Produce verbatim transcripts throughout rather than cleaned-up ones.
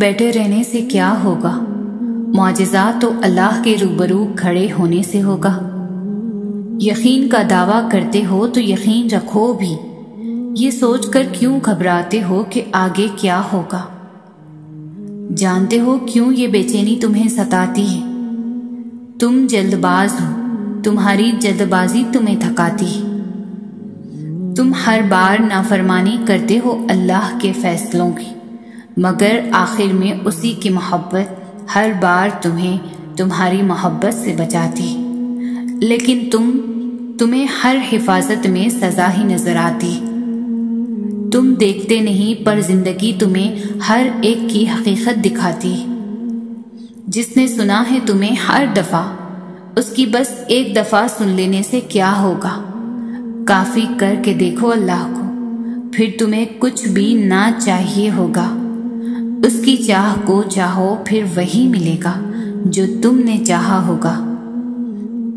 बैठे रहने से क्या होगा? मौजिज़ा तो अल्लाह के रूबरू खड़े होने से होगा। यकीन का दावा करते हो तो यकीन रखो भी, ये सोचकर क्यों घबराते हो कि आगे क्या होगा? जानते हो क्यों ये बेचैनी तुम्हें सताती है? तुम जल्दबाज हो, तुम्हारी जल्दबाजी तुम्हें थकाती है। तुम हर बार नाफरमानी करते हो अल्लाह के फैसलों की, मगर आखिर में उसी की मोहब्बत हर बार तुम्हें तुम्हारी मोहब्बत से बचाती, लेकिन तुम तुम्हें हर हिफाजत में सज़ा ही नज़र आती। तुम देखते नहीं पर ज़िंदगी तुम्हें हर एक की हकीकत दिखाती। जिसने सुना है तुम्हें हर दफ़ा, उसकी बस एक दफ़ा सुन लेने से क्या होगा? काफ़ी करके देखो अल्लाह को, फिर तुम्हें कुछ भी ना चाहिए होगा। उसकी चाह को चाहो फिर वही मिलेगा जो तुमने चाहा होगा।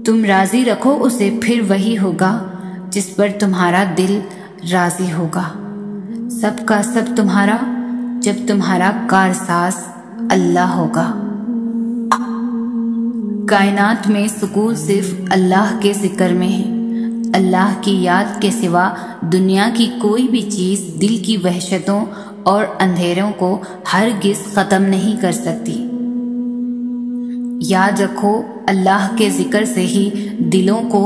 तुम राज़ी रखो उसे फिर वही होगा जिस पर तुम्हारा दिल राज़ी होगा। सब का सब तुम्हारा जब तुम्हारा कारसाज अल्लाह होगा। कायनात में सुकून सिर्फ अल्लाह के जिक्र में है। अल्लाह की याद के सिवा दुनिया की कोई भी चीज़ दिल की वहशतों और अंधेरों को हरगिज़ ख़त्म नहीं कर सकती। याद रखो, अल्लाह के ज़िक्र से ही दिलों को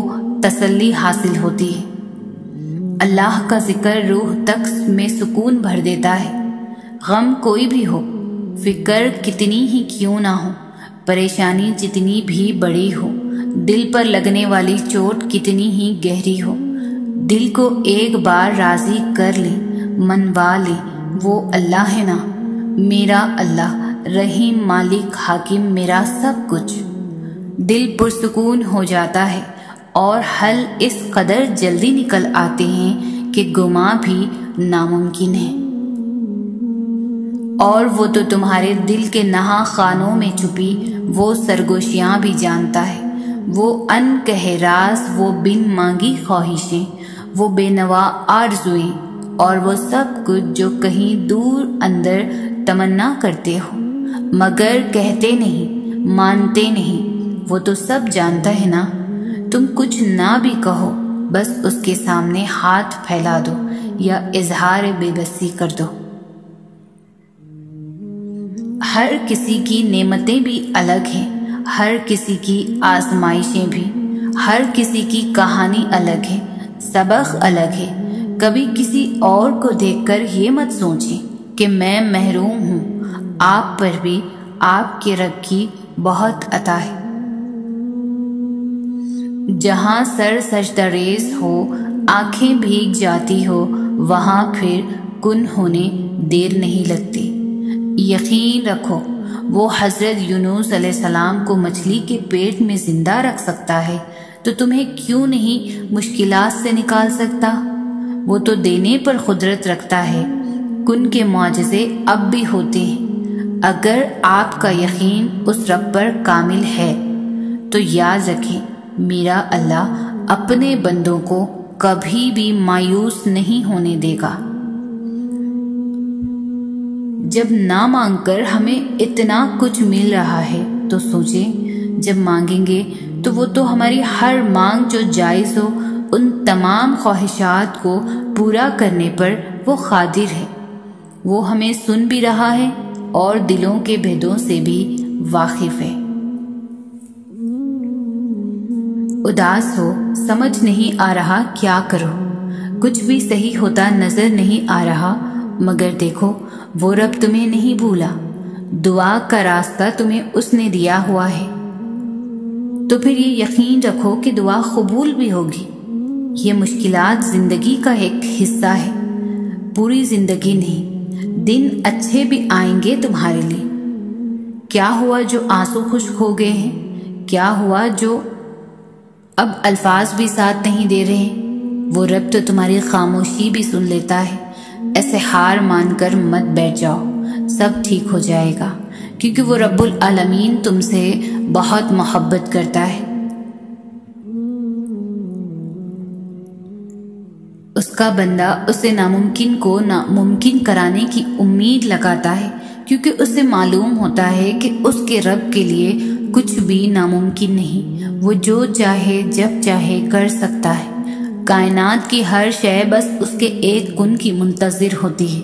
तसल्ली हासिल होती है। अल्लाह का ज़िक्र रूह तक में सुकून भर देता है। गम कोई भी हो, फिक्र कितनी ही क्यों ना हो, परेशानी जितनी भी बड़ी हो, दिल पर लगने वाली चोट कितनी ही गहरी हो, दिल को एक बार राज़ी कर ले, मनवा ले, वो अल्लाह है ना। मेरा अल्लाह रहीम, मालिक, हाकिम, मेरा सब कुछ। दिल पुरसुकून हो जाता है और हल इस कदर जल्दी निकल आते हैं कि गुमा भी नामुमकिन है। और वो तो तुम्हारे दिल के नहा खानों में छुपी वो सरगोशियाँ भी जानता है, वो अनकहे राज, वो बिन मांगी ख्वाहिशें, वो बेनवा आरजुएं, और वो सब कुछ जो कहीं दूर अंदर तमन्ना करते हो मगर कहते नहीं, मानते नहीं, वो तो सब जानता है ना। तुम कुछ ना भी कहो, बस उसके सामने हाथ फैला दो या इजहार बेबसी कर दो। हर किसी की नेमतें भी अलग हैं, हर किसी की आजमाइशें भी, हर किसी की कहानी अलग है, सबक अलग है। कभी किसी और को देखकर ये मत सोचें कि मैं महरूम हूँ। आप पर भी आपके रब की बहुत अता है। जहाँ सर सजदरेज हो, आँखें भीग जाती हो, वहाँ फिर कुन होने देर नहीं लगती। यकीन रखो, वो हज़रत यूनुस अलैहिस्सलाम को मछली के पेट में ज़िंदा रख सकता है तो तुम्हें क्यों नहीं मुश्किलात से निकाल सकता? वो तो देने पर क़ुदरत रखता है। कुन के मौजज़े अब भी होते हैं। अगर आपका यकीन उस रब पर कामिल है तो याद रखें, मेरा अल्लाह अपने बंदों को कभी भी मायूस नहीं होने देगा। जब ना मांगकर हमें इतना कुछ मिल रहा है तो सोचें, जब मांगेंगे तो वो तो हमारी हर मांग जो जायज़ हो, उन तमाम ख्वाहिशात को पूरा करने पर वो क़ादिर है। वो हमें सुन भी रहा है और दिलों के भेदों से भी वाकिफ़ है। उदास हो, समझ नहीं आ रहा क्या करो, कुछ भी सही होता नज़र नहीं आ रहा, मगर देखो वो रब तुम्हें नहीं भूला। दुआ का रास्ता तुम्हें उसने दिया हुआ है, तो फिर ये यकीन रखो कि दुआ कबूल भी होगी। ये मुश्किलात ज़िंदगी का एक हिस्सा है, पूरी ज़िंदगी नहीं। दिन अच्छे भी आएंगे तुम्हारे लिए। क्या हुआ जो आंसू खुश्क हो गए हैं? क्या हुआ जो अब अल्फाज भी साथ नहीं दे रहे हैं? वो रब तो तुम्हारी खामोशी भी सुन लेता है। ऐसे हार मानकर मत बैठ जाओ, सब ठीक हो जाएगा, क्योंकि वो रब्बुल आलमीन तुमसे बहुत मोहब्बत करता है। उसका बंदा उसे नामुमकिन को नामुमकिन कराने की उम्मीद लगाता है क्योंकि उसे मालूम होता है कि उसके रब के लिए कुछ भी नामुमकिन नहीं, वो जो चाहे जब चाहे कर सकता है। कायनात की हर शय बस उसके एक गुण की मुंतज़िर होती है,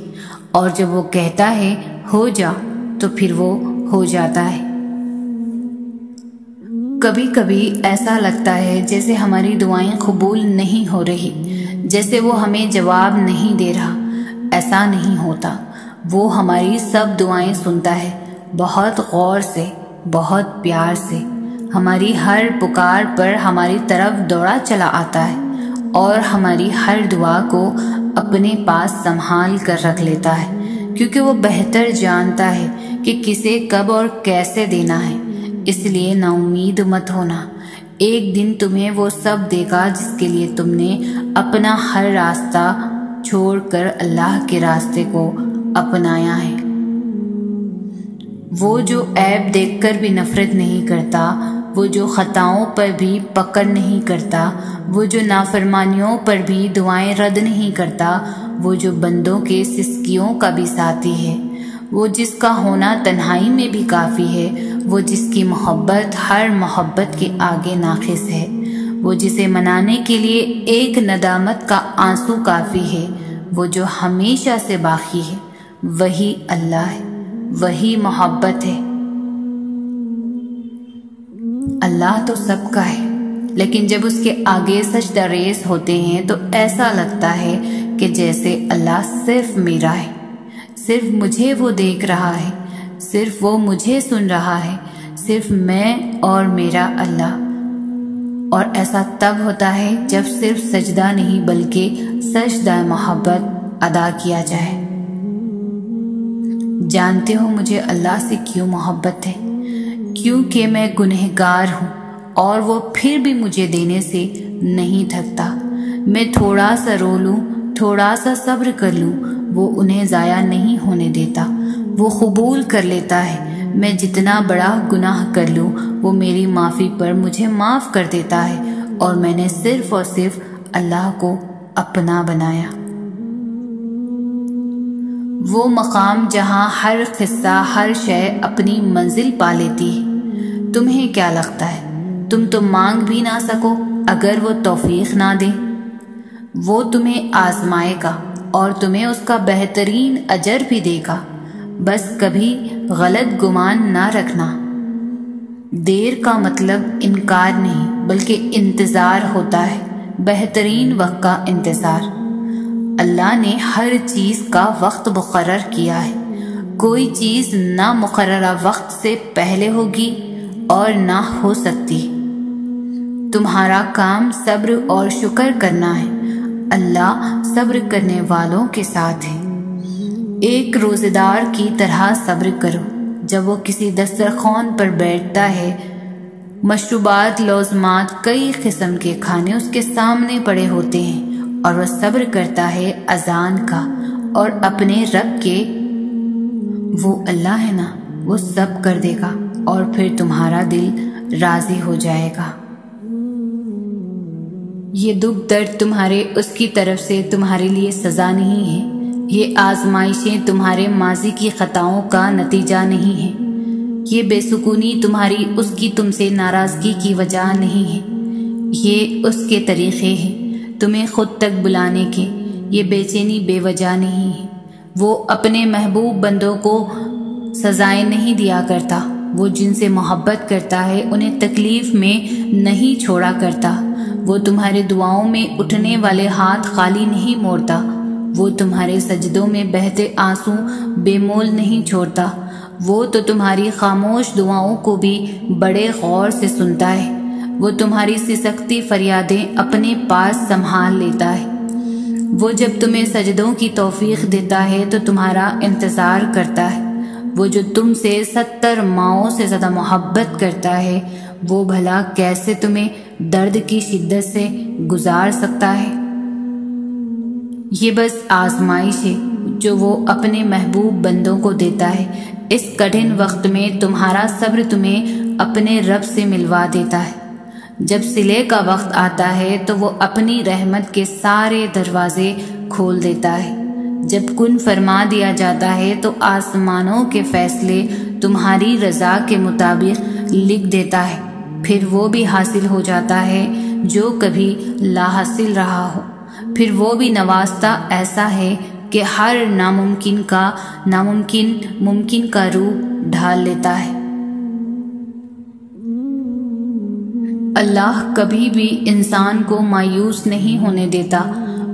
और जब वो कहता है हो जा तो फिर वो हो जाता है। कभी कभी ऐसा लगता है जैसे हमारी दुआएं कबूल नहीं हो रही, जैसे वो हमें जवाब नहीं दे रहा। ऐसा नहीं होता, वो हमारी सब दुआएं सुनता है, बहुत गौर से, बहुत प्यार से। हमारी हर पुकार पर हमारी तरफ दौड़ा चला आता है और हमारी हर दुआ को अपने पास संभाल कर रख लेता है, क्योंकि वो बेहतर जानता है कि किसे कब और कैसे देना है। इसलिए नाउमीद मत होना, एक दिन तुम्हें वो सब देगा जिसके लिए तुमने अपना हर रास्ता छोड़कर अल्लाह के रास्ते को अपनाया है। वो जो ऐब देखकर भी नफरत नहीं करता, वो जो खताओं पर भी पकड़ नहीं करता, वो जो नाफरमानियों पर भी दुआएं रद्द नहीं करता, वो जो बंदों के सिस्कियों का भी साथी है, वो जिसका होना तन्हाई में भी काफ़ी है, वो जिसकी मोहब्बत हर मोहब्बत के आगे नाक़िस है, वो जिसे मनाने के लिए एक नदामत का आंसू काफ़ी है, वो जो हमेशा से बाकी है, वही अल्लाह है, वही मोहब्बत है। अल्लाह तो सबका है, लेकिन जब उसके आगे सजदा रेज़ होते हैं तो ऐसा लगता है कि जैसे अल्लाह सिर्फ मेरा है, सिर्फ मुझे वो देख रहा है, सिर्फ वो मुझे सुन रहा है, सिर्फ मैं और मेरा अल्लाह। और ऐसा तब होता है जब सिर्फ सजदा नहीं बल्कि सजदा मोहब्बत अदा किया जाए। जानते हो मुझे अल्लाह से क्यों मोहब्बत है? क्योंकि मैं गुनहगार हूँ और वो फिर भी मुझे देने से नहीं थकता। मैं थोड़ा सा रो लूँ, थोड़ा सा सब्र कर लूँ, वो उन्हें ज़ाया नहीं होने देता, वो कबूल कर लेता है। मैं जितना बड़ा गुनाह कर लूँ, वो मेरी माफ़ी पर मुझे माफ़ कर देता है, और मैंने सिर्फ़ और सिर्फ अल्लाह को अपना बनाया। वो मकाम जहाँ हर क़िस्सा हर शय अपनी मंजिल पा लेती है। तुम्हें क्या लगता है तुम तो मांग भी ना सको अगर वो तौफीक ना दे? वो तुम्हें आजमाएगा और तुम्हें उसका बेहतरीन अजर भी देगा। बस कभी गलत गुमान ना रखना। देर का मतलब इनकार नहीं बल्कि इंतज़ार होता है, बेहतरीन वक्त का इंतज़ार। अल्लाह ने हर चीज़ का वक्त मुकर्रर किया है, कोई चीज़ ना मुकर्ररा वक्त से पहले होगी और ना हो सकती। तुम्हारा काम सब्र और शुक्र करना है, अल्लाह सब्र करने वालों के साथ है। एक रोज़ेदार की तरह सब्र करो। जब वो किसी दस्तरखान पर बैठता है, मशरूबात, लौज़मात, कई किस्म के खाने उसके सामने पड़े होते हैं, और वह सब्र करता है अजान का और अपने रब के। वो अल्लाह है ना, वो सब कर देगा और फिर तुम्हारा दिल राजी हो जाएगा। ये दुख दर्द तुम्हारे उसकी तरफ से तुम्हारे लिए सज़ा नहीं है। ये आजमाइशें तुम्हारे माजी की खताओं का नतीजा नहीं है। ये बेसुकूनी तुम्हारी उसकी तुमसे नाराज़गी की वजह नहीं है। ये उसके तरीक़े हैं तुम्हें खुद तक बुलाने के। ये बेचैनी बेवजह नहीं है। वो अपने महबूब बंदों को सजाएं नहीं दिया करता। वो जिनसे मोहब्बत करता है उन्हें तकलीफ़ में नहीं छोड़ा करता। वो तुम्हारे दुआओं में उठने वाले हाथ खाली नहीं मोड़ता। वो तुम्हारे सजदों में बहते आंसू बेमोल नहीं छोड़ता। वो तो तुम्हारी खामोश दुआओं को भी बड़े गौर से सुनता है। वो तुम्हारी सिसकती फरियादें अपने पास संभाल लेता है। वो जब तुम्हें सजदों की तौफीक देता है तो तुम्हारा इंतज़ार करता है। वो जो तुमसे सत्तर माओं से ज़्यादा मोहब्बत करता है, वो भला कैसे तुम्हें दर्द की शिद्दत से गुजार सकता है? ये बस आजमाइश है जो वो अपने महबूब बंदों को देता है। इस कठिन वक्त में तुम्हारा सब्र तुम्हें अपने रब से मिलवा देता है। जब सिले का वक्त आता है तो वो अपनी रहमत के सारे दरवाजे खोल देता है। जब कुन फरमा दिया जाता है तो आसमानों के फैसले तुम्हारी रजा के मुताबिक लिख देता है, फिर वो भी हासिल हो जाता है जो कभी लाहासिल रहा हो। फिर वो भी नवास्ता ऐसा है कि हर नामुमकिन का नामुमकिन मुमकिन का रूप ढाल लेता है। अल्लाह कभी भी इंसान को मायूस नहीं होने देता।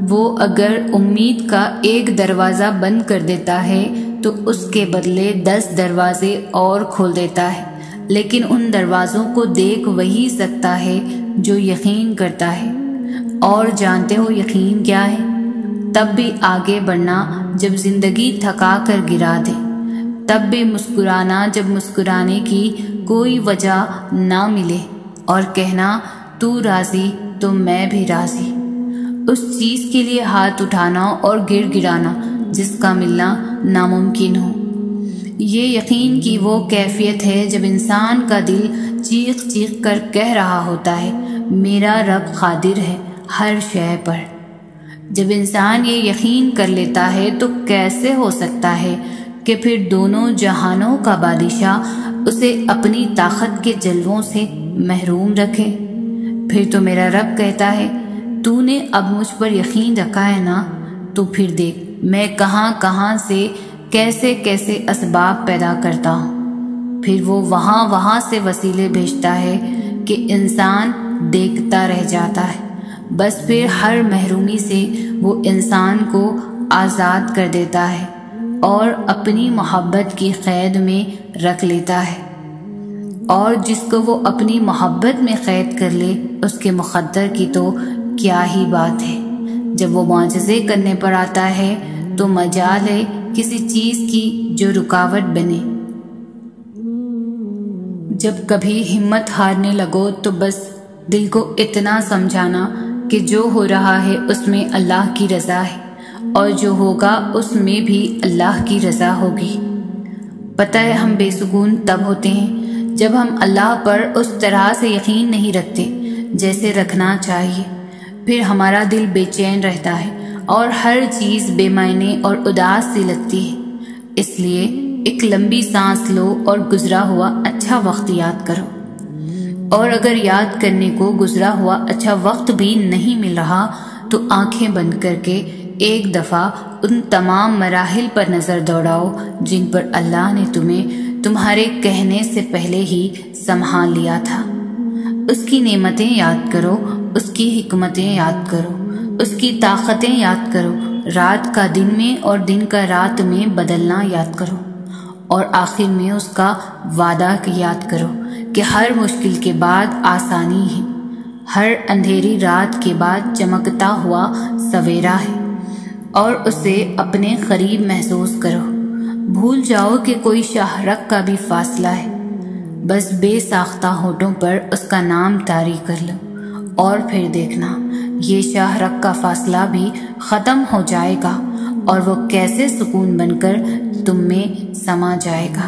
वो अगर उम्मीद का एक दरवाज़ा बंद कर देता है तो उसके बदले दस दरवाजे और खोल देता है, लेकिन उन दरवाज़ों को देख वही सकता है जो यकीन करता है। और जानते हो यकीन क्या है? तब भी आगे बढ़ना जब जिंदगी थका कर गिरा दे, तब भी मुस्कुराना जब मुस्कुराने की कोई वजह ना मिले, और कहना तू राजी तो मैं भी राजी। उस चीज़ के लिए हाथ उठाना और गिर गिराना जिसका मिलना नामुमकिन हो। ये यकीन की वो कैफियत है जब इंसान का दिल चीख चीख कर कह रहा होता है मेरा रब क़ादिर है हर शय पर। जब इंसान ये यकीन कर लेता है तो कैसे हो सकता है कि फिर दोनों जहानों का बादशाह उसे अपनी ताकत के जलवों से महरूम रखे। फिर तो मेरा रब कहता है तूने अब मुझ पर यकीन रखा है ना, तो फिर देख मैं कहाँ कहाँ से कैसे कैसे असबाब पैदा करता हूँ। फिर वो वहाँ वहाँ से वसीले भेजता है कि इंसान देखता रह जाता है। बस फिर हर महरूमी से वो इंसान को आज़ाद कर देता है और अपनी मोहब्बत की क़ैद में रख लेता है। और जिसको वो अपनी मोहब्बत में क़ैद कर ले उसके मुक़द्दर की तो क्या ही बात है। जब वो मुआजज़े करने पर आता है तो मजाल है किसी चीज़ की जो रुकावट बने। जब कभी हिम्मत हारने लगो तो बस दिल को इतना समझाना कि जो हो रहा है उसमें अल्लाह की रज़ा है और जो होगा उसमें भी अल्लाह की रज़ा होगी। पता है हम बेसुकून तब होते हैं जब हम अल्लाह पर उस तरह से यकीन नहीं रखते जैसे रखना चाहिए। फिर हमारा दिल बेचैन रहता है और हर चीज़ बेमायने और उदास सी लगती है। इसलिए एक लंबी सांस लो और गुजरा हुआ अच्छा वक्त याद करो। और अगर याद करने को गुजरा हुआ अच्छा वक्त भी नहीं मिल रहा तो आंखें बंद करके एक दफ़ा उन तमाम मराहिल पर नज़र दौड़ाओ जिन पर अल्लाह ने तुम्हें तुम्हारे कहने से पहले ही संभाल लिया था। उसकी नेमतें याद करो, उसकी हिकमतें याद करो, उसकी ताकतें याद करो, रात का दिन में और दिन का रात में बदलना याद करो, और आखिर में उसका वादा याद करो कि हर मुश्किल के बाद आसानी है, हर अंधेरी रात के बाद चमकता हुआ सवेरा है, और उसे अपने करीब महसूस करो। भूल जाओ कि कोई शाहरग का भी फासला है, बस बेसाख्ता होठों पर उसका नाम तारी कर लो और फिर देखना ये शाहरग का फासला भी ख़त्म हो जाएगा और वो कैसे सुकून बनकर तुम में समा जाएगा।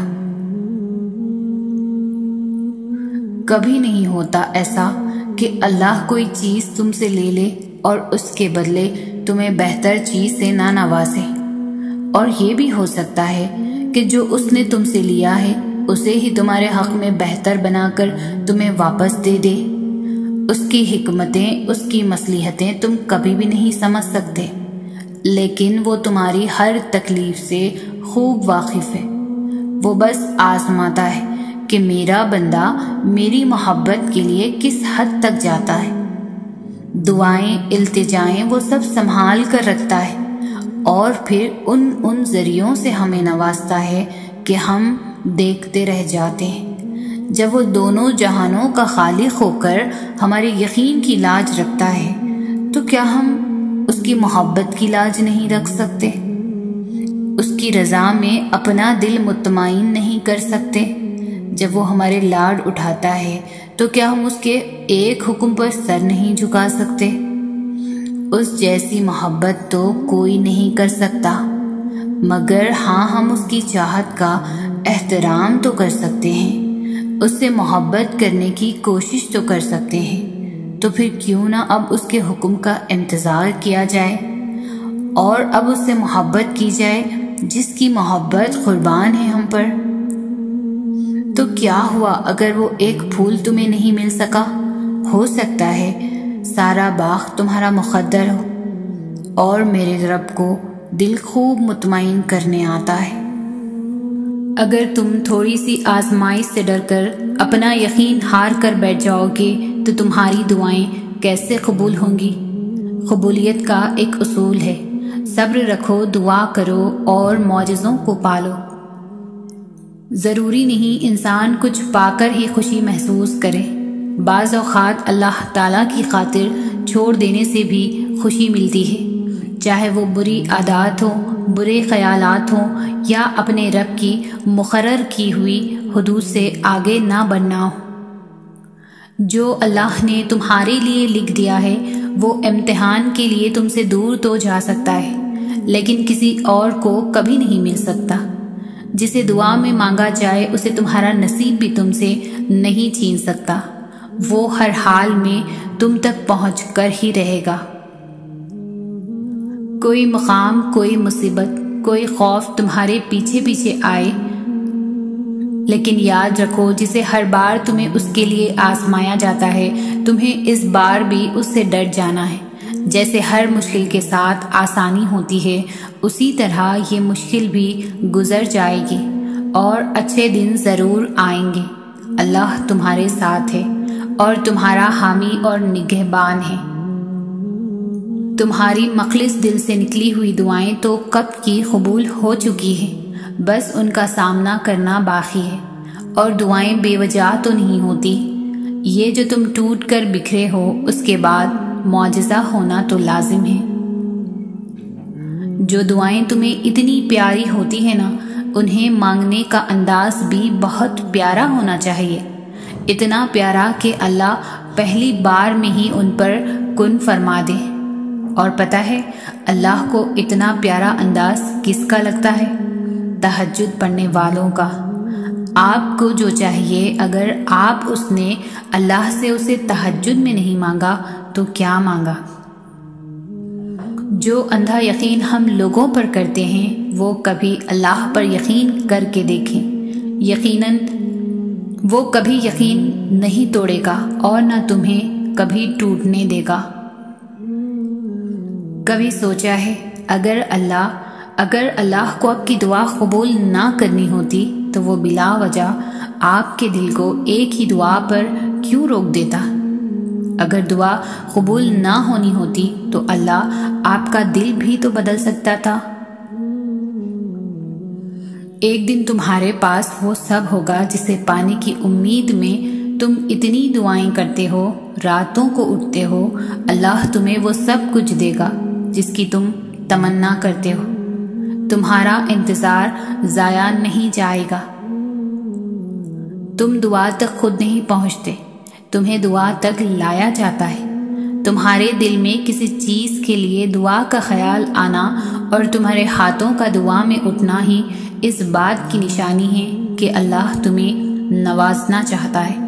कभी नहीं होता ऐसा कि अल्लाह कोई चीज़ तुमसे ले ले और उसके बदले तुम्हें बेहतर चीज़ से ना नवाजे। और ये भी हो सकता है कि जो उसने तुमसे लिया है उसे ही तुम्हारे हक़ में बेहतर बनाकर तुम्हें वापस दे दे। उसकी हिकमतें, उसकी मसलहतें तुम कभी भी नहीं समझ सकते, लेकिन वो तुम्हारी हर तकलीफ से खूब वाकिफ़ है। वो बस आजमाता है कि मेरा बंदा मेरी मोहब्बत के लिए किस हद तक जाता है। दुआएं, इल्तिजाएं वो सब संभाल कर रखता है और फिर उन उन ज़रियों से हमें नवाजता है कि हम देखते रह जाते हैं। जब वो दोनों जहानों का खालिक होकर हमारे यकीन की लाज रखता है तो क्या हम उसकी मोहब्बत की लाज नहीं रख सकते? उसकी रज़ा में अपना दिल मुतमाइन नहीं कर सकते? जब वो हमारे लाड उठाता है तो क्या हम उसके एक हुक्म पर सर नहीं झुका सकते? उस जैसी मोहब्बत तो कोई नहीं कर सकता, मगर हाँ हम उसकी चाहत का एहतराम तो कर सकते हैं, उससे मोहब्बत करने की कोशिश तो कर सकते हैं। तो फिर क्यों ना अब उसके हुक्म का इंतज़ार किया जाए और अब उससे मोहब्बत की जाए जिसकी मोहब्बत कुर्बान है हम पर। तो क्या हुआ अगर वो एक फूल तुम्हें नहीं मिल सका? हो सकता है सारा बाग तुम्हारा मुकद्दर हो। और मेरे रब को दिल खूब मुतमईन करने आता है। अगर तुम थोड़ी सी आजमाइश से डरकर अपना यकीन हार कर बैठ जाओगे तो तुम्हारी दुआएं कैसे कबूल होंगी? कबूलियत का एक उसूल है, सब्र रखो, दुआ करो और मौजज़ों को पालो। ज़रूरी नहीं इंसान कुछ पाकर ही खुशी महसूस करे, बाज़ औक़ात अल्लाह ताला की खातिर छोड़ देने से भी खुशी मिलती है, चाहे वो बुरी आदात हो, बुरे ख़यालात हो या अपने रब की मुकर्रर की हुई हुदूद से आगे ना बढ़ना हो। जो अल्लाह ने तुम्हारे लिए लिख दिया है वो इम्तिहान के लिए तुमसे दूर तो जा सकता है लेकिन किसी और को कभी नहीं मिल सकता। जिसे दुआ में मांगा जाए उसे तुम्हारा नसीब भी तुमसे नहीं छीन सकता, वो हर हाल में तुम तक पहुँच कर ही रहेगा। कोई मकाम, कोई मुसीबत, कोई खौफ तुम्हारे पीछे पीछे आए लेकिन याद रखो जिसे हर बार तुम्हें उसके लिए आजमाया जाता है तुम्हें इस बार भी उससे डर जाना है। जैसे हर मुश्किल के साथ आसानी होती है उसी तरह ये मुश्किल भी गुजर जाएगी और अच्छे दिन ज़रूर आएंगे। अल्लाह तुम्हारे साथ है और तुम्हारा हामी और निगहबान है। तुम्हारी मखलिस दिल से निकली हुई दुआएं तो कब की कबूल हो चुकी हैं, बस उनका सामना करना बाकी है। और दुआएं बेवजह तो नहीं होती, ये जो तुम टूट कर बिखरे हो उसके बाद मौजज़ा होना तो लाजिम है। जो दुआएं तुम्हें इतनी प्यारी होती है ना, उन्हें मांगने का अंदाज भी बहुत प्यारा होना चाहिए, इतना प्यारा कि अल्लाह पहली बार में ही उन पर कुन फरमा दे। और पता है अल्लाह को इतना प्यारा अंदाज किसका लगता है? तहज्जुद पढ़ने वालों का। आपको जो चाहिए अगर आप उसने अल्लाह से उसे तहज्जुद में नहीं मांगा तो क्या मांगा? जो अंधा यकीन हम लोगों पर करते हैं वो कभी अल्लाह पर यकीन करके देखें, यकीनन वो कभी यकीन नहीं तोड़ेगा और ना तुम्हें कभी टूटने देगा। कभी सोचा है अगर अल्लाह अगर अल्लाह को आपकी दुआ कबूल ना करनी होती तो वो बिला वजह आपके दिल को एक ही दुआ पर क्यों रोक देता? अगर दुआ कबूल ना होनी होती तो अल्लाह आपका दिल भी तो बदल सकता था। एक दिन तुम्हारे पास वो सब होगा जिसे पाने की उम्मीद में तुम इतनी दुआएं करते हो, रातों को उठते हो। अल्लाह तुम्हें वो सब कुछ देगा जिसकी तुम तमन्ना करते हो। तुम्हारा इंतज़ार ज़ाया नहीं जाएगा। तुम दुआ तक खुद नहीं पहुँचते, तुम्हें दुआ तक लाया जाता है। तुम्हारे दिल में किसी चीज़ के लिए दुआ का ख्याल आना और तुम्हारे हाथों का दुआ में उठना ही इस बात की निशानी है कि अल्लाह तुम्हें नवाजना चाहता है।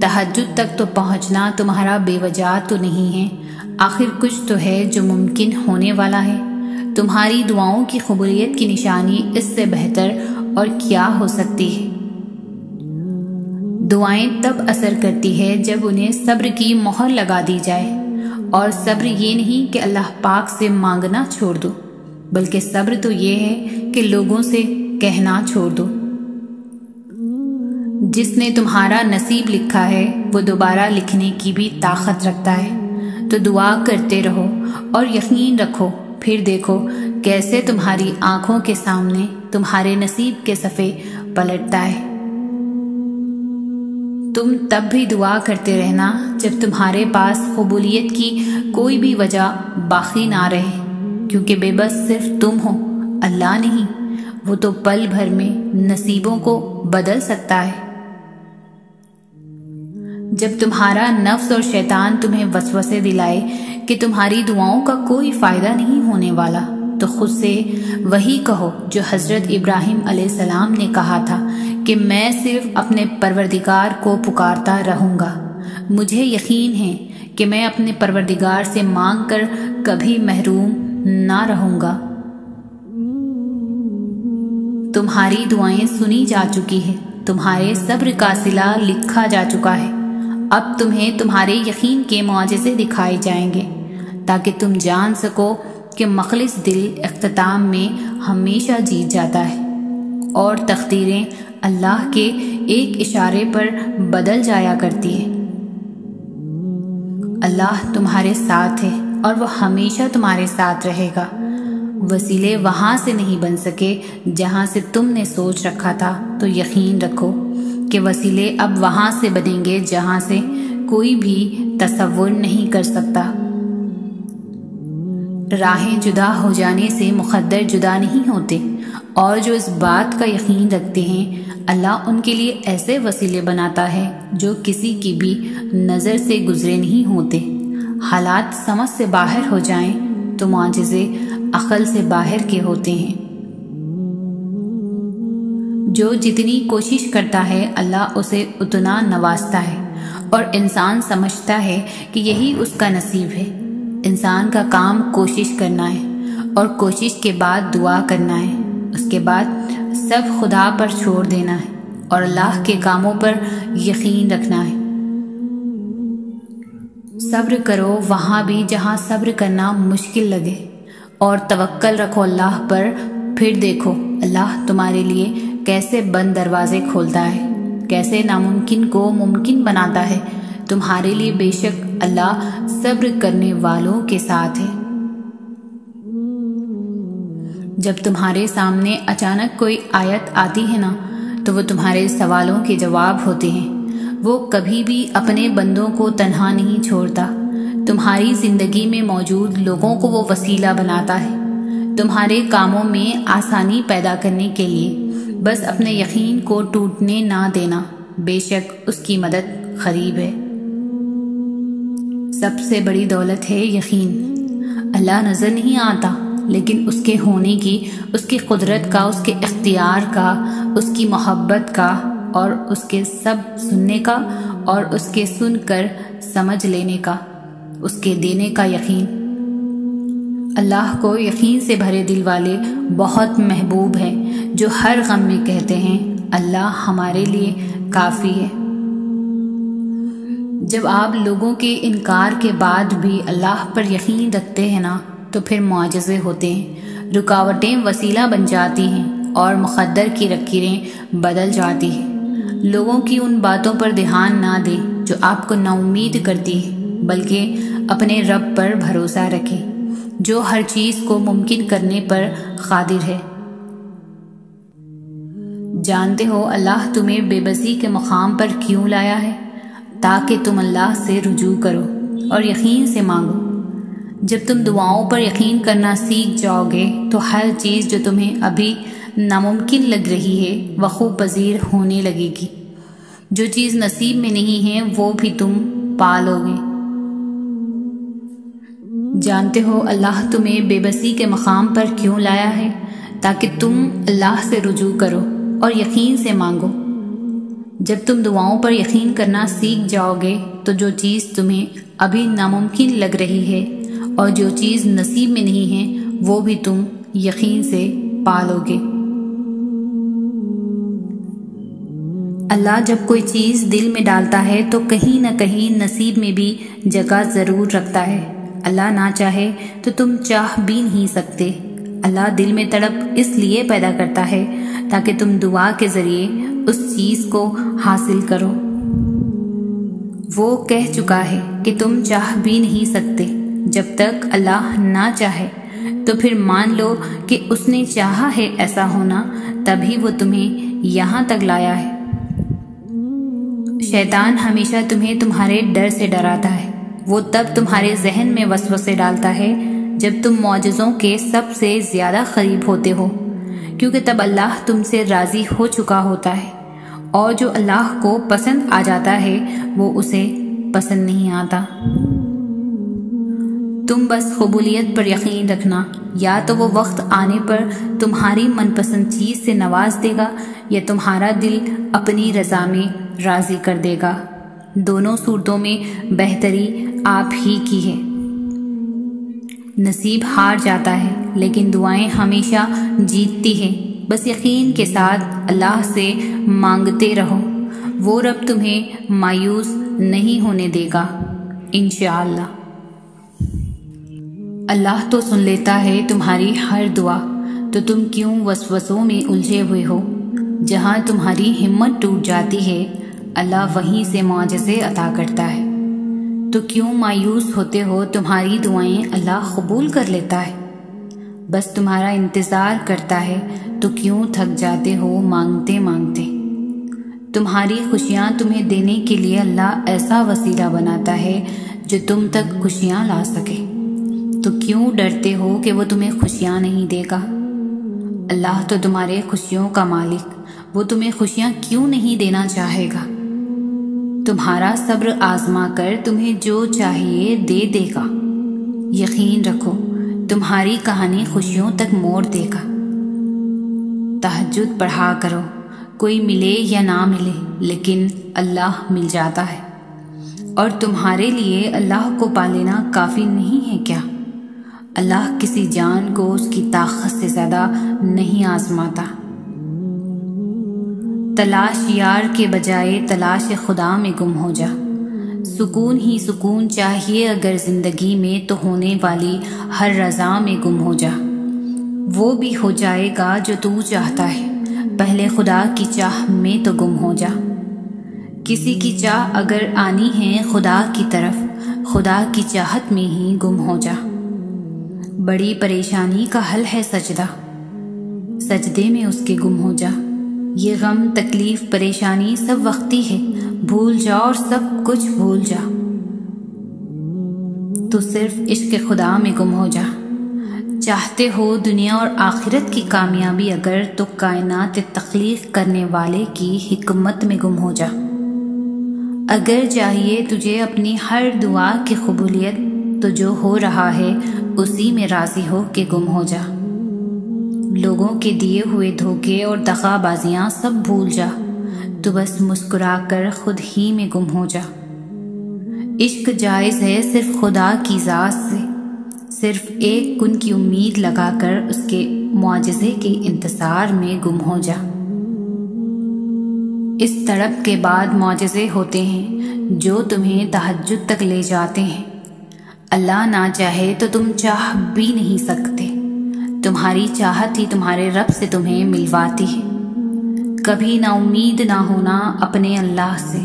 तहज्जुद तक तो पहुँचना तुम्हारा बेवजह तो नहीं है, आखिर कुछ तो है जो मुमकिन होने वाला है। तुम्हारी दुआओं की कबूलियत की निशानी इससे बेहतर और क्या हो सकती है? दुआएं तब असर करती है जब उन्हें सब्र की मोहर लगा दी जाए। और सब्र ये नहीं कि अल्लाह पाक से मांगना छोड़ दो, बल्कि सब्र तो ये है कि लोगों से कहना छोड़ दो। जिसने तुम्हारा नसीब लिखा है वो दोबारा लिखने की भी ताकत रखता है। तो दुआ करते रहो और यकीन रखो, फिर देखो कैसे तुम्हारी आंखों के सामने तुम्हारे नसीब के सफ़े पलटता है। तुम तब भी दुआ करते रहना जब तुम्हारे पास कबूलियत की कोई भी वजह बाकी ना रहे, क्योंकि बेबस सिर्फ तुम हो, अल्लाह नहीं। वो तो पल भर में नसीबों को बदल सकता है। जब तुम्हारा नफ्स और शैतान तुम्हें वसवसे दिलाए कि तुम्हारी दुआओं का कोई फ़ायदा नहीं होने वाला तो खुद से वही कहो जो हज़रत इब्राहिम अलैहिस्सलाम ने कहा था कि मैं सिर्फ अपने परवरदिगार को पुकारता रहूँगा। मुझे यकीन है कि मैं अपने परवरदिगार से मांग कर कभी महरूम ना रहूंगा। तुम्हारी दुआएं सुनी जा चुकी है, तुम्हारे सब्र का सिला लिखा जा चुका है। अब तुम्हें तुम्हारे यकीन के मुआजिज़े दिखाए जाएंगे ताकि तुम जान सको कि मखलिस दिल इख्तिताम में हमेशा जीत जाता है और तकदीरें अल्लाह के एक इशारे पर बदल जाया करती है। अल्लाह तुम्हारे साथ है और वह हमेशा तुम्हारे साथ रहेगा। वसीले वहाँ से नहीं बन सके जहाँ से तुमने सोच रखा था, तो यकीन रखो कि वसीले अब वहाँ से बनेंगे जहाँ से कोई भी तसव्वुर नहीं कर सकता। राहें जुदा हो जाने से मुक़द्दर जुदा नहीं होते, और जो इस बात का यकीन रखते हैं अल्लाह उनके लिए ऐसे वसीले बनाता है जो किसी की भी नज़र से गुजरे नहीं होते। हालात समझ से बाहर हो जाएं तो मुआजिज़े अकल से बाहर के होते हैं। जो जितनी कोशिश करता है अल्लाह उसे उतना नवाजता है और इंसान समझता है कि यही उसका नसीब है। इंसान का काम कोशिश करना है और कोशिश के बाद दुआ करना है, उसके बाद सब खुदा पर छोड़ देना है और अल्लाह के कामों पर यकीन रखना है। सब्र करो वहाँ भी जहाँ सब्र करना मुश्किल लगे, और तवक्कल रखो अल्लाह पर, फिर देखो अल्लाह तुम्हारे लिए कैसे बंद दरवाजे खोलता है, कैसे नामुमकिन को मुमकिन बनाता है। तुम्हारे लिए बेशक अल्लाह सब्र करने वालों के साथ है। जब तुम्हारे सामने अचानक कोई आयत आती है ना, तो वो तुम्हारे सवालों के जवाब होते हैं। वो कभी भी अपने बंदों को तन्हा नहीं छोड़ता। तुम्हारी जिंदगी में मौजूद लोगों को वो वसीला बनाता है तुम्हारे कामों में आसानी पैदा करने के लिए। बस अपने यकीन को टूटने ना देना, बेशक उसकी मदद करीब है। सबसे बड़ी दौलत है यकीन। अल्लाह नज़र नहीं आता, लेकिन उसके होने की, उसकी कुदरत का, उसके इख्तियार का, उसकी मोहब्बत का और उसके सब सुनने का और उसके सुनकर समझ लेने का, उसके देने का यकीन। अल्लाह को यकीन से भरे दिल वाले बहुत महबूब हैं, जो हर गम में कहते हैं अल्लाह हमारे लिए काफ़ी है। जब आप लोगों के इनकार के बाद भी अल्लाह पर यकीन रखते हैं ना, तो फिर मुआजिज़े होते हैं। रुकावटें वसीला बन जाती हैं और मुक़द्दर की लकीरें बदल जाती हैं। लोगों की उन बातों पर ध्यान ना दें जो आपको नाउम्मीद करती है, बल्कि अपने रब पर भरोसा रखें जो हर चीज़ को मुमकिन करने पर क़ादिर है। जानते हो अल्लाह तुम्हें बेबसी के मुक़ाम पर क्यों लाया है? ताकि तुम अल्लाह से रुजू करो और यकीन से मांगो। जब तुम दुआओं पर यकीन करना सीख जाओगे तो हर चीज़ जो तुम्हें अभी नामुमकिन लग रही है वह खूब पजीर होने लगेगी। जो चीज़ नसीब में नहीं है वो भी तुम पा लोगे। जानते हो अल्लाह तुम्हें बेबसी के मकाम पर क्यों लाया है? ताकि तुम अल्लाह से रुजू करो और यकीन से मांगो। जब तुम दुआओं पर यकीन करना सीख जाओगे तो जो चीज़ तुम्हें अभी नामुमकिन लग रही है और जो चीज़ नसीब में नहीं है वो भी तुम यकीन से पा लोगे। अल्लाह जब कोई चीज़ दिल में डालता है तो कहीं ना कहीं नसीब में भी जगह ज़रूर रखता है। अल्लाह ना चाहे तो तुम चाह भी नहीं सकते। अल्लाह दिल में तड़प इसलिए पैदा करता है ताकि तुम दुआ के ज़रिए उस चीज़ को हासिल करो। वो कह चुका है कि तुम चाह भी नहीं सकते। जब तक अल्लाह ना चाहे तो फिर मान लो कि उसने चाहा है ऐसा होना, तभी वो तुम्हें यहाँ तक लाया है। शैतान हमेशा तुम्हें तुम्हारे डर से डराता है। वो तब तुम्हारे जहन में वसवसे डालता है जब तुम मौजज़ों के सबसे ज़्यादा करीब होते हो, क्योंकि तब अल्लाह तुमसे राज़ी हो चुका होता है। और जो अल्लाह को पसंद आ जाता है वो उसे पसंद नहीं आता। तुम बस कबूलियत पर यकीन रखना, या तो वो वक्त आने पर तुम्हारी मनपसंद चीज़ से नवाज देगा या तुम्हारा दिल अपनी रज़ा में राज़ी कर देगा। दोनों सूरतों में बेहतरी आप ही की है। नसीब हार जाता है लेकिन दुआएं हमेशा जीतती हैं। बस यकीन के साथ अल्लाह से मांगते रहो, वो रब तुम्हें मायूस नहीं होने देगा इंशाअल्लाह। अल्लाह तो सुन लेता है तुम्हारी हर दुआ, तो तुम क्यों वसवसों में उलझे हुए हो। जहाँ तुम्हारी हिम्मत टूट जाती है अल्लाह वहीं से मुआजिज़े अता करता है। तो क्यों मायूस होते हो, तुम्हारी दुआएं अल्लाह कबूल कर लेता है। बस तुम्हारा इंतज़ार करता है, तो क्यों थक जाते हो मांगते मांगते। तुम्हारी खुशियाँ तुम्हें देने के लिए अल्लाह ऐसा वसीला बनाता है जो तुम तक खुशियाँ ला सके। तो क्यों डरते हो कि वो तुम्हें खुशियाँ नहीं देगा। अल्लाह तो तुम्हारे खुशियों का मालिक, वो तुम्हें खुशियाँ क्यों नहीं देना चाहेगा। तुम्हारा सब्र आजमा कर तुम्हें जो चाहिए दे देगा। यकीन रखो तुम्हारी कहानी खुशियों तक मोड़ देगा। तहज्जुद पढ़ा करो, कोई मिले या ना मिले लेकिन अल्लाह मिल जाता है। और तुम्हारे लिए अल्लाह को पालेना काफ़ी नहीं है क्या। अल्लाह किसी जान को उसकी ताकत से ज़्यादा नहीं आजमाता। तलाश यार के बजाय तलाश खुदा में गुम हो जा। सुकून ही सुकून चाहिए अगर ज़िंदगी में, तो होने वाली हर रज़ा में गुम हो जा। वो भी हो जाएगा जो तू चाहता है, पहले खुदा की चाह में तो गुम हो जा। किसी की चाह अगर आनी है खुदा की तरफ, खुदा की चाहत में ही गुम हो जा। बड़ी परेशानी का हल है सजदा, सजदे में उसके गुम हो जा। ये गम तकलीफ परेशानी सब वक्ती है, भूल जा और सब कुछ भूल जा। तो सिर्फ इश्क खुदा में गुम हो जा। चाहते हो दुनिया और आखिरत की कामयाबी अगर, तो कायनात तख्लीक करने वाले की हिकमत में गुम हो जा। अगर चाहिए तुझे अपनी हर दुआ की कबूलियत, तो जो हो रहा है उसी में राजी हो के गुम हो जा। लोगों के दिए हुए धोखे और दगाबाजियाँ सब भूल जा। तो बस मुस्कुरा कर खुद ही में गुम हो जा। इश्क जायज़ है सिर्फ खुदा की ज़ात से, सिर्फ एक कुन की उम्मीद लगाकर उसके मुआजिज़े के इंतज़ार में गुम हो जा। इस तड़प के बाद मुआजिज़े होते हैं जो तुम्हें तहज्जुद तक ले जाते हैं। अल्लाह ना चाहे तो तुम चाह भी नहीं सकते। तुम्हारी चाहत ही तुम्हारे रब से तुम्हें मिलवाती है। कभी ना उम्मीद ना होना अपने अल्लाह से,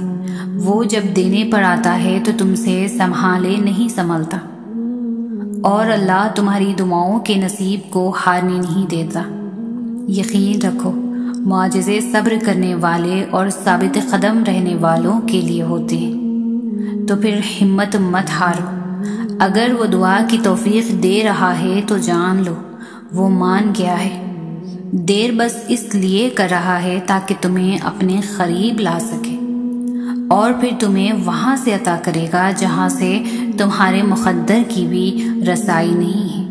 वो जब देने पर आता है तो तुमसे संभाले नहीं संभलता। और अल्लाह तुम्हारी दुआओं के नसीब को हारने नहीं देता। यकीन रखो मुआजिज़े सब्र करने वाले और साबित कदम रहने वालों के लिए होते हैं। तो फिर हिम्मत मत हारो। अगर वो दुआ की तौफीक दे रहा है तो जान लो वो मान गया है। देर बस इसलिए कर रहा है ताकि तुम्हें अपने करीब ला सके, और फिर तुम्हें वहाँ से अता करेगा जहाँ से तुम्हारे मुक़द्दर की भी रसाई नहीं है।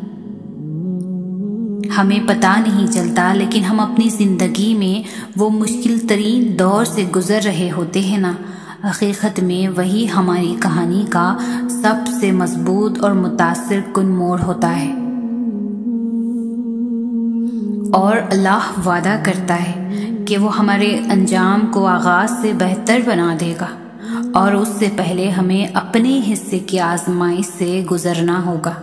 हमें पता नहीं चलता लेकिन हम अपनी ज़िंदगी में वो मुश्किल तरीन दौर से गुज़र रहे होते हैं ना, हकीकत में वही हमारी कहानी का सबसे मजबूत और मुतासिर कुन मोड़ होता है। और अल्लाह वादा करता है कि वो हमारे अंजाम को आगाज़ से बेहतर बना देगा, और उससे पहले हमें अपने हिस्से की आजमाइश से गुजरना होगा।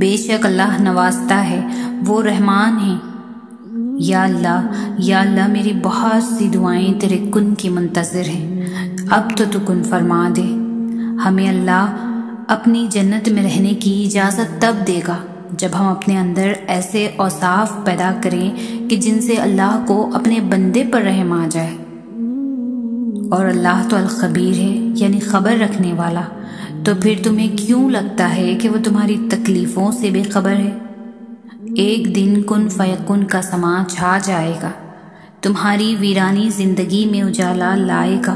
बेशक अल्लाह नवाजता है, वो रहमान है। या अल्लाह या अल्लाह मेरी बहुत सी दुआएं तेरे कुन की मुंतज़िर हैं, अब तो तू कुन फरमा दे। हमें अल्लाह अपनी जन्नत में रहने की इजाज़त तब देगा जब हम अपने अंदर ऐसे औसाफ पैदा करें कि जिनसे अल्लाह को अपने बंदे पर रहम आ जाए। और अल्लाह तो अलखबीर है यानी ख़बर रखने वाला। तो फिर तुम्हें क्यों लगता है कि वो तुम्हारी तकलीफ़ों से बेखबर है। एक दिन कुन फयकुन का समा छा जाएगा, तुम्हारी वीरानी जिंदगी में उजाला लाएगा,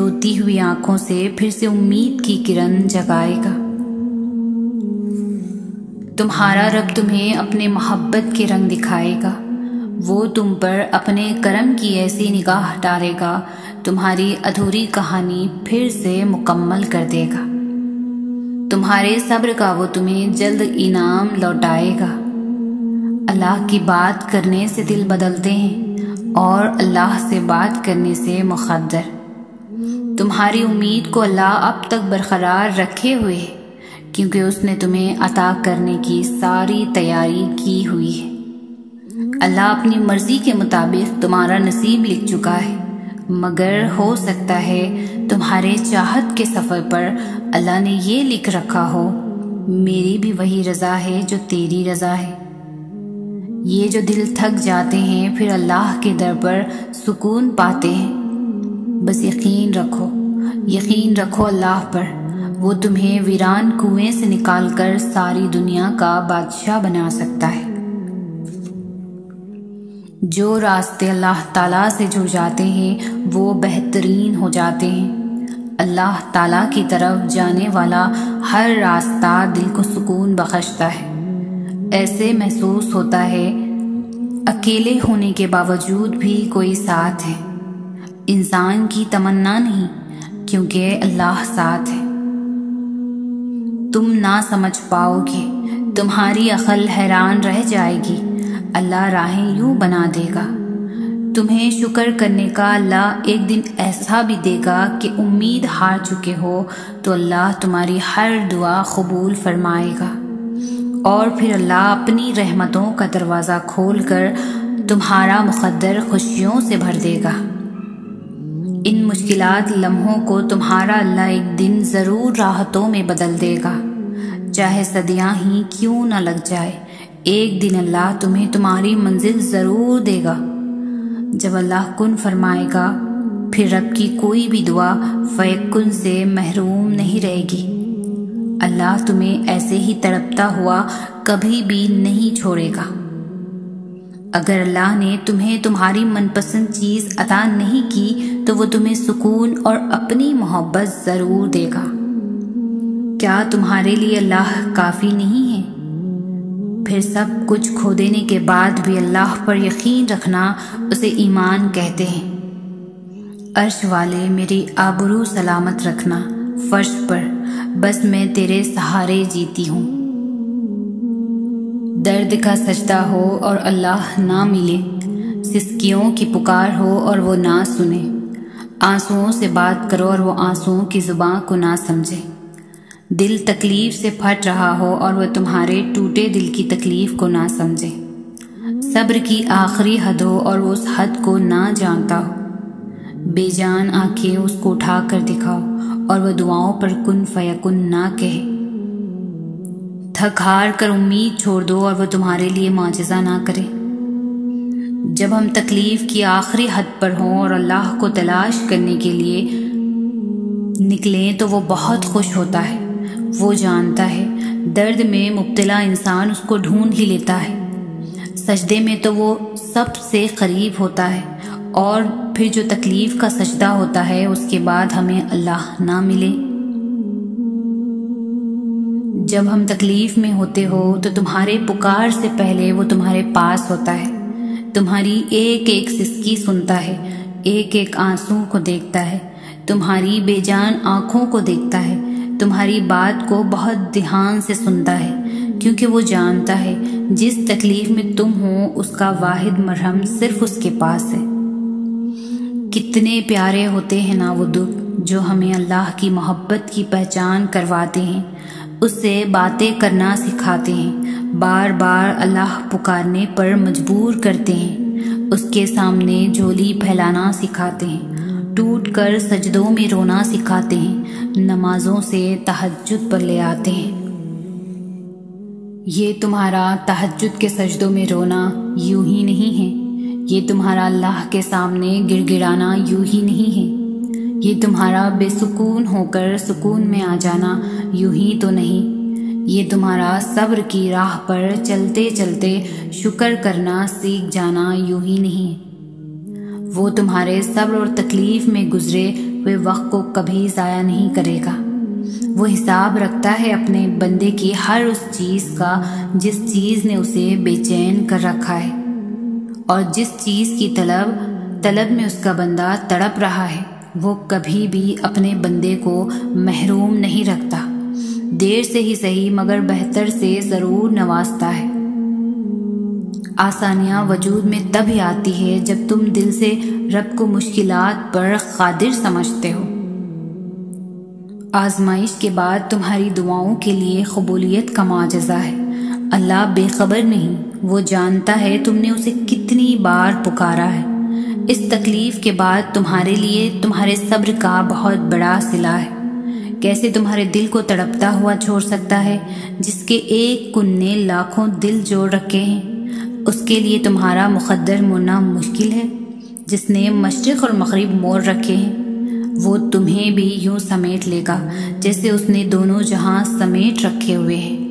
रोती हुई आंखों से फिर से उम्मीद की किरण जगाएगा। तुम्हारा रब तुम्हें अपने मोहब्बत के रंग दिखाएगा। वो तुम पर अपने करम की ऐसी निगाह डालेगा तुम्हारी अधूरी कहानी फिर से मुकम्मल कर देगा। तुम्हारे सब्र का वो तुम्हें जल्द इनाम लौटाएगा। अल्लाह की बात करने से दिल बदलते हैं और अल्लाह से बात करने से मुखद्दर। तुम्हारी उम्मीद को अल्लाह अब तक बरकरार रखे हुए है, क्योंकि उसने तुम्हें अता करने की सारी तैयारी की हुई है। अल्लाह अपनी मर्जी के मुताबिक तुम्हारा नसीब लिख चुका है, मगर हो सकता है तुम्हारे चाहत के सफ़र पर अल्लाह ने ये लिख रखा हो, मेरी भी वही रज़ा है जो तेरी रज़ा है। ये जो दिल थक जाते हैं फिर अल्लाह के दर पर सुकून पाते हैं। बस यकीन रखो, यकीन रखो अल्लाह पर, वो तुम्हें वीरान कुएं से निकालकर सारी दुनिया का बादशाह बना सकता है। जो रास्ते अल्लाह ताला से जुड़ जाते हैं वो बेहतरीन हो जाते हैं। अल्लाह ताला की तरफ जाने वाला हर रास्ता दिल को सुकून बख्शता है। ऐसे महसूस होता है अकेले होने के बावजूद भी कोई साथ है। इंसान की तमन्ना नहीं, क्योंकि अल्लाह साथ है। तुम ना समझ पाओगे, तुम्हारी अकल हैरान रह जाएगी। अल्लाह राहें यूं बना देगा। तुम्हें शुक्र करने का अल्लाह एक दिन ऐसा भी देगा कि उम्मीद हार चुके हो तो अल्लाह तुम्हारी हर दुआ कबूल फरमाएगा। और फिर अल्लाह अपनी रहमतों का दरवाज़ा खोलकर तुम्हारा मुकद्दर खुशियों से भर देगा। इन मुश्किलात लम्हों को तुम्हारा अल्लाह एक दिन ज़रूर राहतों में बदल देगा। चाहे सदियाँ ही क्यों ना लग जाए, एक दिन अल्लाह तुम्हें तुम्हारी मंजिल ज़रूर देगा। जब अल्लाह कुन फरमाएगा फिर रब की कोई भी दुआ फ़ैकुन से महरूम नहीं रहेगी। अल्लाह तुम्हें ऐसे ही तड़पता हुआ कभी भी नहीं छोड़ेगा। अगर अल्लाह ने तुम्हें तुम्हारी मनपसंद चीज़ अता नहीं की तो वो तुम्हें सुकून और अपनी मोहब्बत ज़रूर देगा। क्या तुम्हारे लिए अल्लाह काफ़ी नहीं है? फिर सब कुछ खो देने के बाद भी अल्लाह पर यकीन रखना उसे ईमान कहते हैं। अर्श वाले, मेरी आबरू सलामत रखना फर्श पर, बस मैं तेरे सहारे जीती हूँ। दर्द का सजदा हो और अल्लाह ना मिले, सिसकियों की पुकार हो और वो ना सुने, आंसुओं से बात करो और वो आंसुओं की ज़ुबान को ना समझे, दिल तकलीफ से फट रहा हो और वह तुम्हारे टूटे दिल की तकलीफ को ना समझे, सब्र की आखिरी हद हो और वो उस हद को ना जानता हो, बेजान आंखें उसको उठा कर दिखाओ और वह दुआओं पर कुन फयकुन ना कहे, थक हार कर उम्मीद छोड़ दो और वह तुम्हारे लिए माजिज़ा ना करे। जब हम तकलीफ की आखिरी हद पर हों और अल्लाह को तलाश करने के लिए निकलें तो वो बहुत खुश होता है। वो जानता है दर्द में मुब्तला इंसान उसको ढूंढ ही लेता है। सजदे में तो वो सबसे करीब होता है। और फिर जो तकलीफ़ का सजदा होता है उसके बाद हमें अल्लाह ना मिले। जब हम तकलीफ़ में होते हो तो तुम्हारे पुकार से पहले वो तुम्हारे पास होता है, तुम्हारी एक एक सिसकी सुनता है, एक एक आंसू को देखता है, तुम्हारी बेजान आँखों को देखता है, तुम्हारी बात को बहुत ध्यान से सुनता है, क्योंकि वो जानता है जिस तकलीफ में तुम हो उसका वाहिद मरहम सिर्फ उसके पास है। कितने प्यारे होते हैं ना वो दुख जो हमें अल्लाह की मोहब्बत की पहचान करवाते हैं, उससे बातें करना सिखाते हैं, बार बार अल्लाह पुकारने पर मजबूर करते हैं, उसके सामने झोली फैलाना सिखाते हैं, टूट कर सजदों में रोना सिखाते हैं, नमाजों से तहज्जुद पर ले आते हैं। ये तुम्हारा तहज्जुद के सजदों में रोना यूं ही नहीं है, ये तुम्हारा अल्लाह के सामने गिड़गिड़ाना यूं ही नहीं है, ये तुम्हारा बेसुकून होकर सुकून में आ जाना यूं ही तो नहीं, ये तुम्हारा सब्र की राह पर चलते चलते शुक्र करना सीख जाना यूं ही नहीं। वो तुम्हारे सब्र और तकलीफ़ में गुजरे हुए वक्त को कभी ज़ाया नहीं करेगा। वो हिसाब रखता है अपने बंदे की हर उस चीज़ का जिस चीज़ ने उसे बेचैन कर रखा है और जिस चीज़ की तलब तलब में उसका बंदा तड़प रहा है। वो कभी भी अपने बंदे को महरूम नहीं रखता, देर से ही सही मगर बेहतर से ज़रूर नवाजता है। आसानियाँ वजूद में तभी आती है जब तुम दिल से रब को मुश्किलात पर क़ादिर समझते हो। आजमाइश के बाद तुम्हारी दुआओं के लिए कबूलियत का माजज़ा है। अल्लाह बेखबर नहीं, वो जानता है तुमने उसे कितनी बार पुकारा है। इस तकलीफ के बाद तुम्हारे लिए तुम्हारे सब्र का बहुत बड़ा सिला है। कैसे तुम्हारे दिल को तड़पता हुआ छोड़ सकता है जिसके एक कुन ने लाखों दिल जोड़ रखे हैं। उसके लिए तुम्हारा मुकद्दर मोड़ना मुश्किल है जिसने मशरिक और मगरिब मोड़ रखे हैं। वो तुम्हें भी यूं समेट लेगा जैसे उसने दोनों जहां समेट रखे हुए हैं।